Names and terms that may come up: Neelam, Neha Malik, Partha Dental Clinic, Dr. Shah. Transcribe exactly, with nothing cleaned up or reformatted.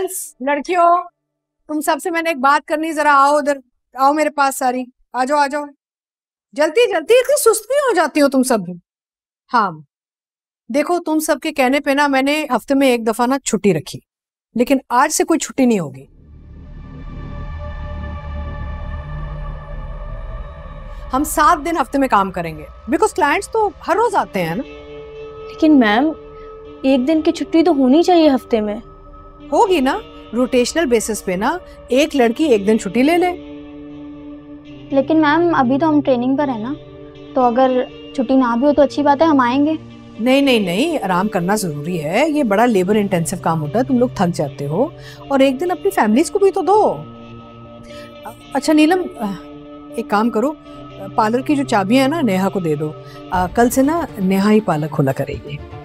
Girls, लड़कियों, तुम सबसे मैंने एक बात करनी, जरा आओ उधर, आओ मेरे पास, सारी आ जाओ आ जाओ, जल्दी जल्दी, इतनी सुस्त भी हो जाती हो तुम सब भी। हाँ देखो, तुम सबके कहने पे ना मैंने हफ्ते में एक दफा ना छुट्टी रखी, लेकिन आज से कोई छुट्टी नहीं होगी। हम सात दिन हफ्ते में काम करेंगे, बिकॉज क्लाइंट्स तो हर रोज आते हैं ना। लेकिन मैम एक दिन की छुट्टी तो होनी चाहिए हफ्ते में। होगी ना, रोटेशनल बेसिस पे ना, एक लड़की एक दिन छुट्टी ले ले। लेकिन मैम अभी तो हम ट्रेनिंग पर है ना, तो अगर छुट्टी ना भी हो तो अच्छी बात है, हम आएंगे। नहीं नहीं नहीं, आराम करना जरूरी है, ये बड़ा लेबर इंटेंसिव काम होता है, तुम लोग थक जाते हो, और एक दिन अपनी फैमिलीज को भी तो दो। अच्छा नीलम, एक काम करो, पार्लर की जो चाबियां है ना नेहा को दे दो, आ, कल से ना नेहा ही पार्लर खोला करेगी।